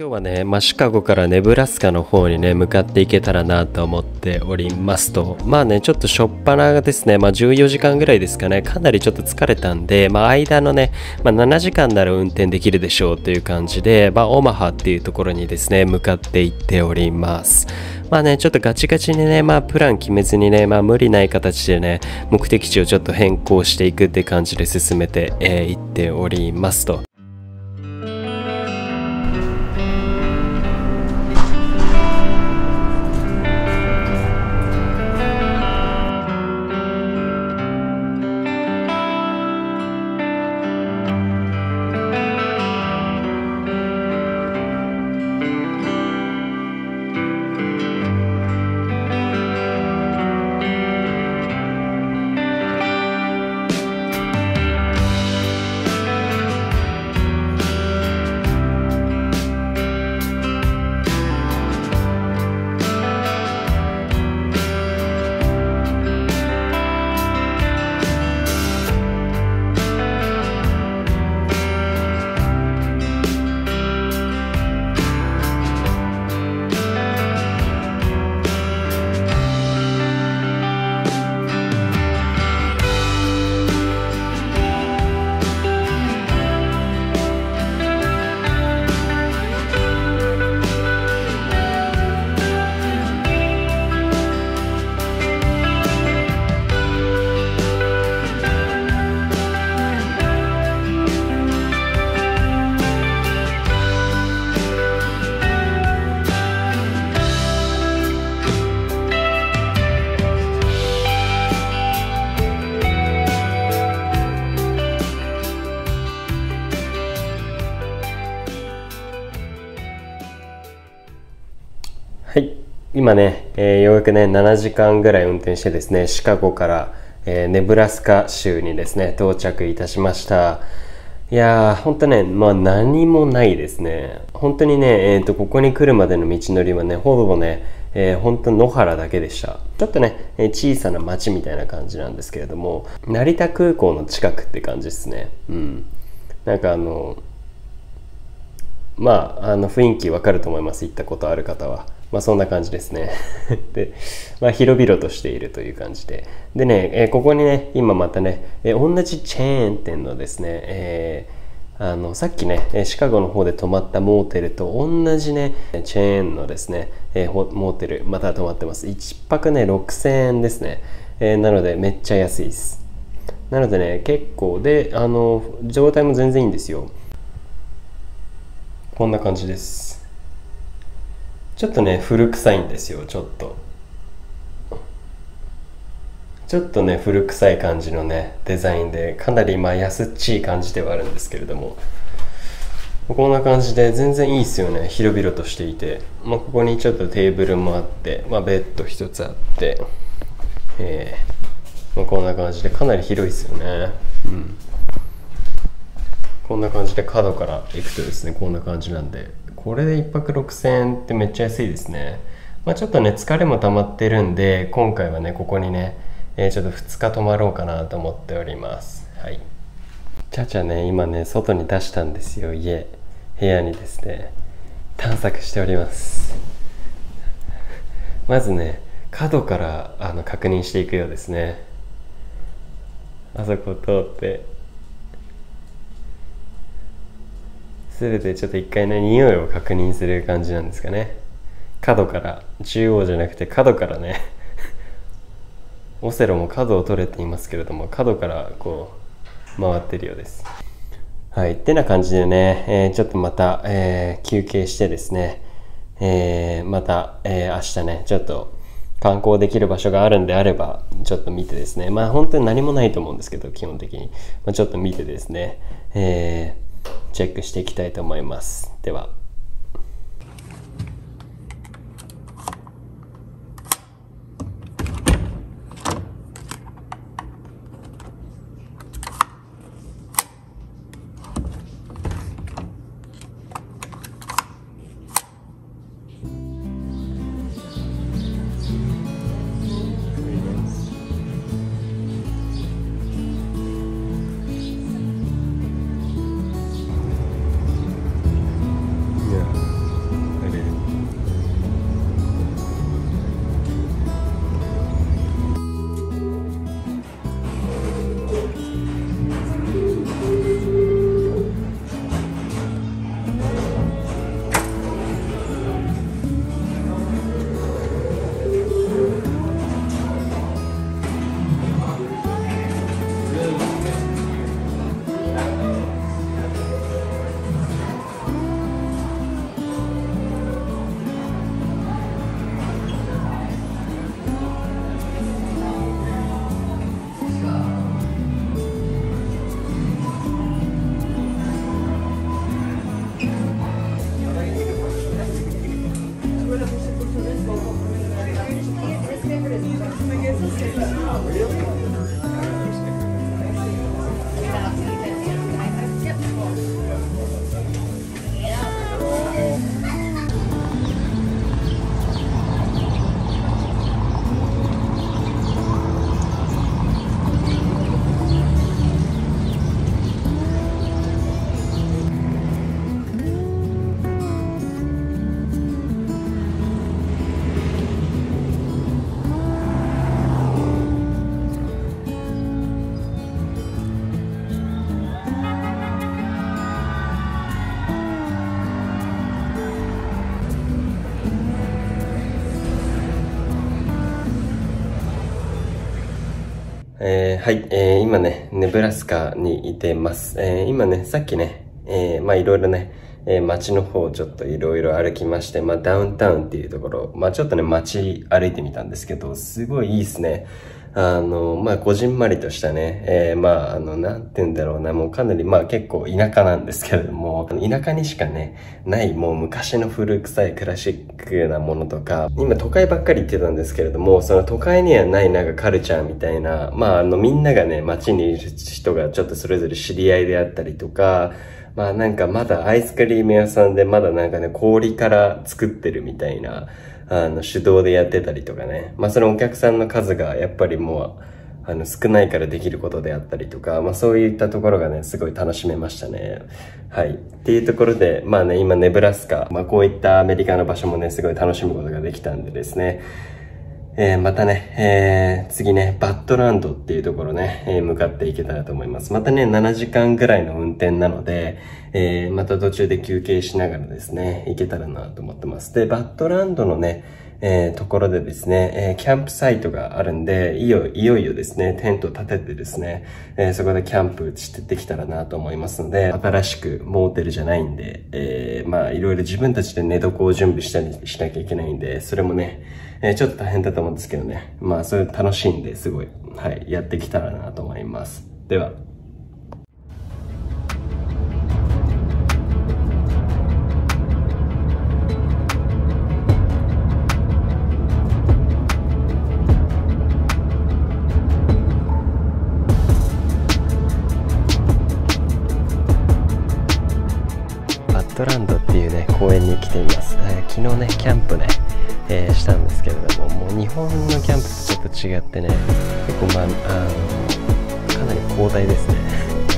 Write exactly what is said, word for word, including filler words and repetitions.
今日はね、まあ、シカゴからネブラスカの方にね向かっていけたらなと思っておりますと、まあねちょっと初っ端ですね、まあ、じゅうよじかんぐらいですかね、かなりちょっと疲れたんで、まあ、間のね、まあ、ななじかんなら運転できるでしょうという感じで、まあ、オマハっていうところにですね向かっていっております。まあね、ちょっとガチガチにね、まあプラン決めずにね、まあ無理ない形でね、目的地をちょっと変更していくって感じで進めてい、えー、っておりますと。今ね、えー、ようやくねななじかんぐらい運転してですね、シカゴから、えー、ネブラスカ州にですね到着いたしました。いやー、ほんとね、まあ何もないですね。本当にね、えーと、ここに来るまでの道のりはね、ほぼね、えー、ほんと野原だけでした。ちょっとね、えー、小さな町みたいな感じなんですけれども、成田空港の近くって感じですね。うん、なんかあのまああの雰囲気わかると思います、行ったことある方は。まあそんな感じですね。で、まあ、広々としているという感じで。でね、えー、ここにね、今またね、えー、同じチェーン店のですね、えー、あのさっきね、シカゴの方で泊まったモーテルと同じね、チェーンのですね、えー、モーテル、また泊まってます。いっぱくね、ろくせんえんですね。えー、なので、めっちゃ安いです。なのでね、結構で、あの、状態も全然いいんですよ。こんな感じです。ちょっとね古臭いんですよ。ちょっとちょっとね古臭い感じのねデザインで、かなりまあ安っちい感じではあるんですけれども、こんな感じで全然いいですよね。広々としていて、まあ、ここにちょっとテーブルもあって、まあ、ベッド一つあって、えーまあ、こんな感じでかなり広いですよね。うん、こんな感じで角から行くとですね、こんな感じなんで、これでいっぱくろくせんえんってめっちゃ安いですね。まあ、ちょっとね疲れも溜まってるんで、今回はねここにね、えー、ちょっとふつか泊まろうかなと思っております。はい、ちゃちゃね今ね外に出したんですよ。家部屋にですね探索しております。まずね角からあの確認していくようですね。あそこ通ってすべてちょっと一回ね匂いを確認する感じなんですかね。角から、中央じゃなくて角からねオセロも角を取れていますけれども、角からこう回ってるようです。はいってな感じでね、えー、ちょっとまた、えー、休憩してですね、えー、また、えー、明日ねちょっと観光できる場所があるんであればちょっと見てですね、まあ本当に何もないと思うんですけど、基本的に、まあ、ちょっと見てですね、えーチェックしていきたいと思います。では。えー、はい、えー、今ね、ネブラスカにいてます。えー、今ね、さっきね、えー、まあいろいろね、えー、街の方をちょっといろいろ歩きまして、まあダウンタウンっていうところ、まあちょっとね、街歩いてみたんですけど、すごいいいですね。あの、まあこじんまりとしたね、えー、まああの、なんて言うんだろうな、もうかなり、まあ結構田舎なんですけれども、田舎にしかね、ないもう昔の古臭いクラシックなものとか、今都会ばっかり行ってたんですけれども、その都会にはないなんかカルチャーみたいな、まああの、みんながね、街にいる人がちょっとそれぞれ知り合いであったりとか、まあなんかまだアイスクリーム屋さんでまだなんかね、氷から作ってるみたいな、あの、手動でやってたりとかね。まあそのお客さんの数がやっぱりもう、あの、少ないからできることであったりとか、まあそういったところがね、すごい楽しめましたね。はい。っていうところで、まあね、今ネブラスカ、まあこういったアメリカの場所もね、すごい楽しむことができたんでですね。えー、またね、えー、次ね、バッドランドっていうところね、えー、向かっていけたらと思います。またね、ななじかんぐらいの運転なので、えー、また途中で休憩しながらですね、行けたらなと思ってます。で、バッドランドのね、えー、ところでですね、えー、キャンプサイトがあるんで、いよ、いよいよですね、テント立ててですね、えー、そこでキャンプしてできたらなと思いますので、新しくモーテルじゃないんで、えー、まあ、いろいろ自分たちで寝床を準備したりしなきゃいけないんで、それもね、えー、ちょっと大変だと思うんですけどね。まあ、それ楽しいんですごい、はい、やってきたらなと思います。では。バッドランドっていうね、公園に来ています。えー、昨日ね、キャンプね、えー、したんですけれども、もう日本のキャンプとちょっと違ってね、結構まあ、あの、かなり広大ですね。